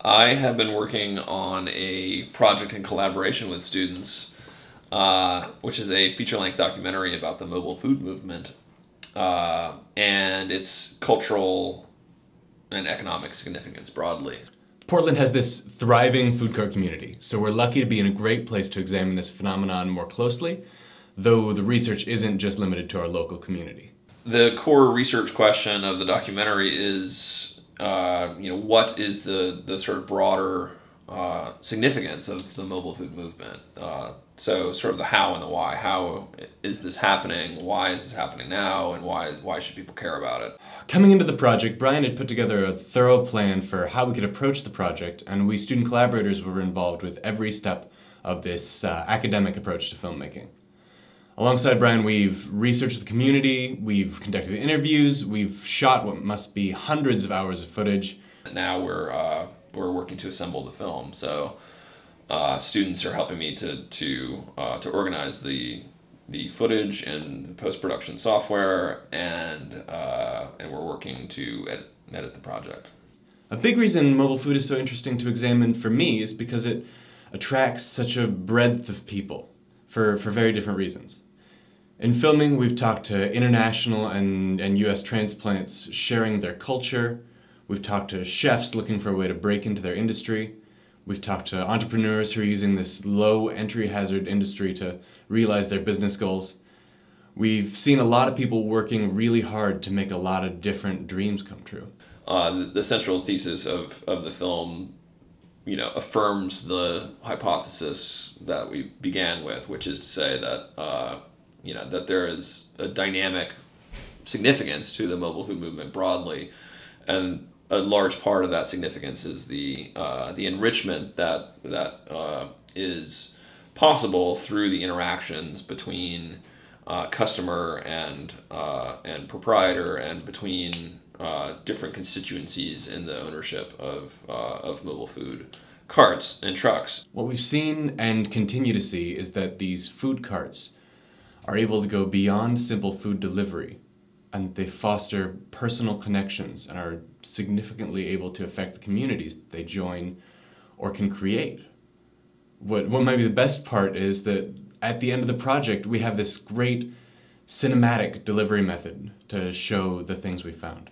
I have been working on a project in collaboration with students, which is a feature-length documentary about the mobile food movement and its cultural and economic significance broadly. Portland has this thriving food court community, so we're lucky to be in a great place to examine this phenomenon more closely, though the research isn't just limited to our local community. The core research question of the documentary is, what is the sort of broader significance of the mobile food movement? So sort of the how and the why. How is this happening? Why is this happening now? And why should people care about it? Coming into the project, Bryan had put together a thorough plan for how we could approach the project, and we student collaborators were involved with every step of this academic approach to filmmaking. Alongside Bryan, we've researched the community, we've conducted interviews, we've shot what must be hundreds of hours of footage. Now we're working to assemble the film, so students are helping me to organize the footage and post-production software, and we're working to edit the project. A big reason mobile food is so interesting to examine for me is because it attracts such a breadth of people for very different reasons. In filming, we've talked to international and US transplants sharing their culture. We've talked to chefs looking for a way to break into their industry. We've talked to entrepreneurs who are using this low entry hazard industry to realize their business goals. We've seen a lot of people working really hard to make a lot of different dreams come true. The central thesis of the film, affirms the hypothesis that we began with, which is to say that, that there is a dynamic significance to the mobile food movement broadly, and a large part of that significance is the enrichment that is possible through the interactions between customer and proprietor, and between different constituencies in the ownership of mobile food carts and trucks. What we've seen and continue to see is that these food carts are able to go beyond simple food delivery, and they foster personal connections and are significantly able to affect the communities they join or can create. What might be the best part is that at the end of the project we have this great cinematic delivery method to show the things we found.